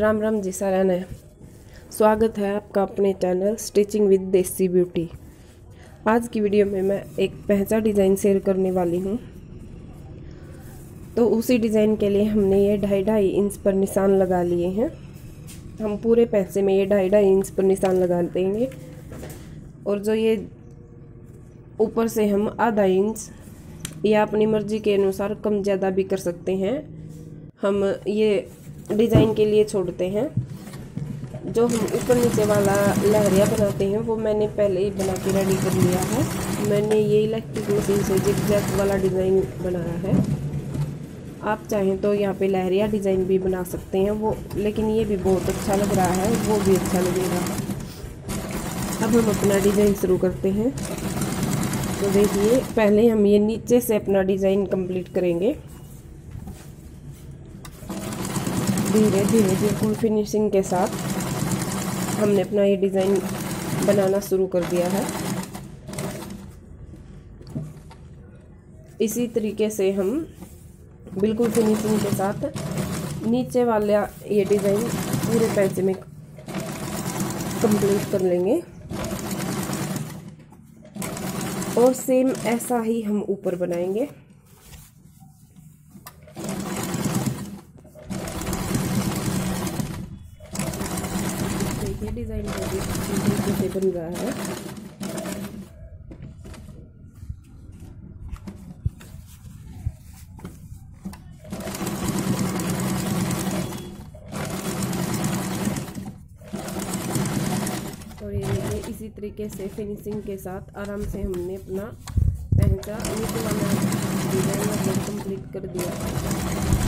राम राम जी सारा ने, स्वागत है आपका अपने चैनल स्टिचिंग विद देसी ब्यूटी। आज की वीडियो में मैं एक पहचा डिज़ाइन शेयर करने वाली हूँ। तो उसी डिज़ाइन के लिए हमने ये ढाई इंच पर निशान लगा लिए हैं। हम पूरे पैसे में ये ढाई इंच पर निशान लगा देंगे और जो ये ऊपर से हम आधा इंच या अपनी मर्ज़ी के अनुसार कम ज़्यादा भी कर सकते हैं, हम ये डिज़ाइन के लिए छोड़ते हैं। जो हम ऊपर नीचे वाला लहरिया बनाते हैं वो मैंने पहले ही बना के रेडी कर लिया है। मैंने ये इलेक्ट्रिक मशीन से जिगजैग वाला डिज़ाइन बनाया है। आप चाहें तो यहाँ पे लहरिया डिज़ाइन भी बना सकते हैं वो, लेकिन ये भी बहुत अच्छा लग रहा है, वो भी अच्छा लगेगा। अब हम अपना डिज़ाइन शुरू करते हैं। तो देखिए, पहले हम ये नीचे से अपना डिज़ाइन कंप्लीट करेंगे। धीरे धीरे बिल्कुल फिनिशिंग के साथ हमने अपना ये डिज़ाइन बनाना शुरू कर दिया है। इसी तरीके से हम बिल्कुल फिनिशिंग के साथ नीचे वाला ये डिज़ाइन पूरे पैसे में कंप्लीट कर लेंगे और सेम ऐसा ही हम ऊपर बनाएंगे। डिज़ाइन कैसे बन रहा है, और ये देखिए इसी तरीके से फिनिशिंग के साथ आराम से हमने अपना पहनचा डिज़ाइन कंप्लीट कर दिया।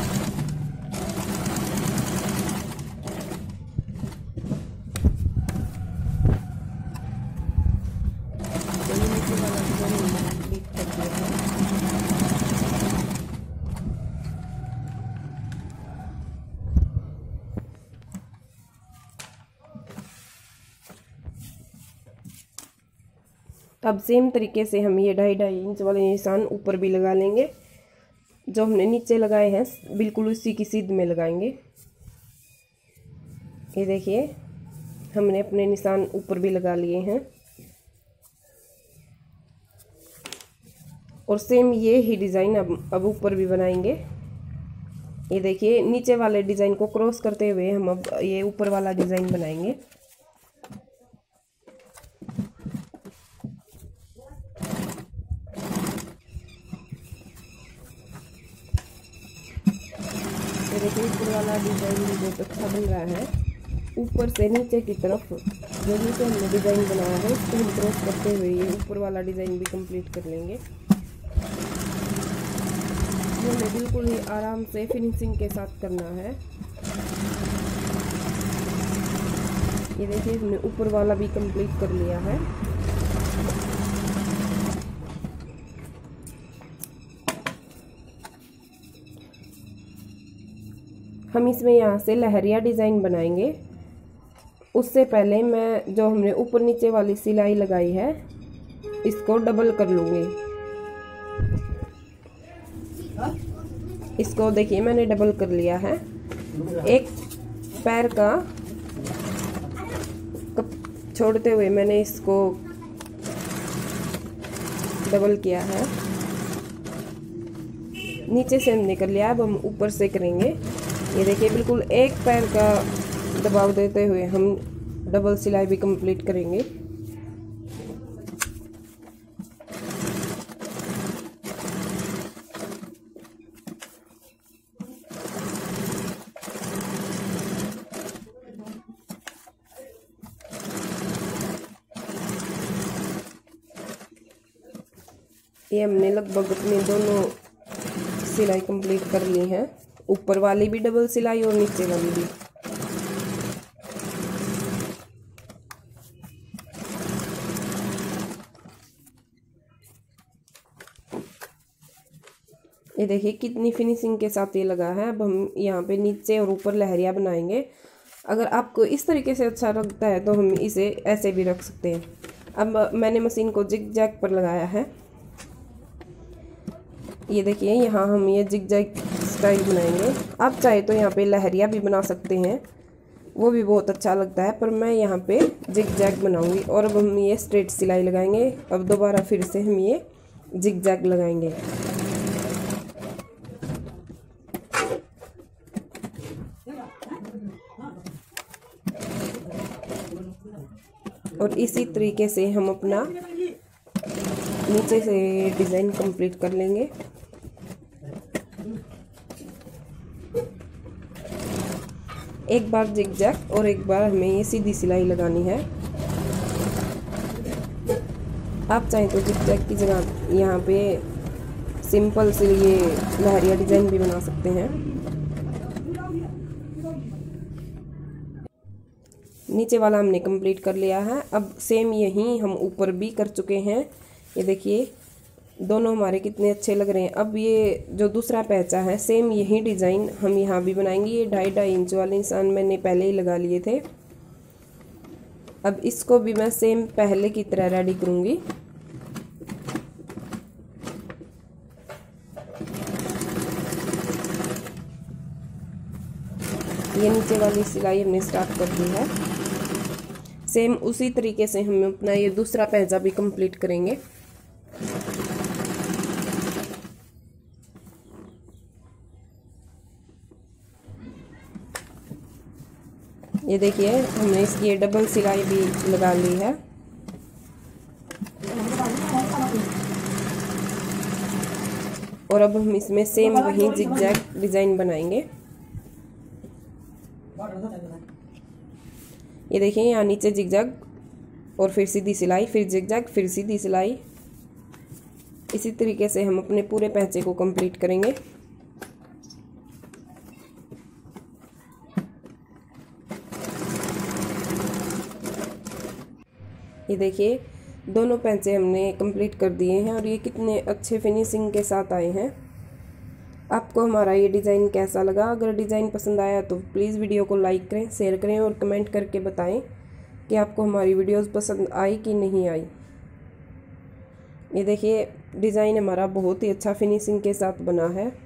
अब सेम तरीके से हम ये ढाई इंच वाले निशान ऊपर भी लगा लेंगे। जो हमने नीचे लगाए हैं बिल्कुल उसी की सीध में लगाएंगे। ये देखिए, हमने अपने निशान ऊपर भी लगा लिए हैं और सेम ये ही डिज़ाइन अब ऊपर भी बनाएंगे। ये देखिए, नीचे वाले डिज़ाइन को क्रॉस करते हुए हम अब ये ऊपर वाला डिज़ाइन बनाएंगे। देखिए ऊपर वाला डिज़ाइन भी बहुत अच्छा बन रहा है। ऊपर से नीचे की तरफ जो नीचे हमने डिज़ाइन बनाया है उसको हम क्रॉस करते हुए ये ऊपर वाला डिज़ाइन भी कंप्लीट कर लेंगे। हमें बिल्कुल ही आराम से फिनिशिंग के साथ करना है। ये देखिए, हमने ऊपर वाला भी कंप्लीट कर लिया है। हम इसमें यहाँ से लहरिया डिज़ाइन बनाएंगे। उससे पहले मैं जो हमने ऊपर नीचे वाली सिलाई लगाई है इसको डबल कर लूँगी। इसको देखिए मैंने डबल कर लिया है। एक पैर का कप छोड़ते हुए मैंने इसको डबल किया है। नीचे से हमने कर लिया, अब हम ऊपर से करेंगे। ये देखिए, बिल्कुल एक पैर का दबाव देते हुए हम डबल सिलाई भी कंप्लीट करेंगे। ये हमने लगभग अपने दोनों सिलाई कंप्लीट कर ली है, ऊपर वाली भी डबल सिलाई और नीचे वाली भी। ये देखिए कितनी फिनिशिंग के साथ ये लगा है। अब हम यहाँ पे नीचे और ऊपर लहरिया बनाएंगे। अगर आपको इस तरीके से अच्छा लगता है तो हम इसे ऐसे भी रख सकते हैं। अब मैंने मशीन को जिगजैग पर लगाया है। ये देखिए, यहाँ हम ये जिगजैग स्टाइल बनाएंगे। आप चाहे तो यहाँ पे लहरिया भी बना सकते हैं। वो भी बहुत अच्छा लगता है। पर मैं यहाँ पे जिग-जैग बनाऊंगी। और अब हम ये स्ट्रेट सिलाई लगाएंगे। अब दोबारा फिर से हम ये जिग-जैग लगाएंगे। और इसी तरीके से हम अपना नीचे से डिज़ाइन कंप्लीट कर लेंगे। एक बार जिग-जैग और एक बार हमें ये सीधी सिलाई लगानी है। आप चाहें तो जिग-जैग की जगह यहाँ पे सिंपल से ये लहरिया डिज़ाइन भी बना सकते हैं। नीचे वाला हमने कंप्लीट कर लिया है। अब सेम यही हम ऊपर भी कर चुके हैं। ये देखिए दोनों हमारे कितने अच्छे लग रहे हैं। अब ये जो दूसरा पैचा है सेम यही डिज़ाइन हम यहाँ भी बनाएंगे। ये 2.5 इंच वाले इंसान मैंने पहले ही लगा लिए थे। अब इसको भी मैं सेम पहले की तरह रेडी करूँगी। ये नीचे वाली सिलाई हमने स्टार्ट कर दी है। सेम उसी तरीके से हम अपना ये दूसरा पैचा भी कंप्लीट करेंगे। ये देखिए हमने इसकी डबल सिलाई भी लगा ली है। और अब हम इसमें सेम वही जिग-जैग डिज़ाइन बनाएंगे। ये देखिए यहाँ नीचे जिग-जैग और फिर सीधी सिलाई, फिर जिग-जैग, फिर सीधी सिलाई। इसी तरीके से हम अपने पूरे पैंचे को कंप्लीट करेंगे। ये देखिए दोनों पैंचे हमने कंप्लीट कर दिए हैं। और ये कितने अच्छे फिनिशिंग के साथ आए हैं। आपको हमारा ये डिज़ाइन कैसा लगा? अगर डिज़ाइन पसंद आया तो प्लीज़ वीडियो को लाइक करें, शेयर करें और कमेंट करके बताएं कि आपको हमारी वीडियोस पसंद आई कि नहीं आई। ये देखिए डिज़ाइन हमारा बहुत ही अच्छा फिनिशिंग के साथ बना है।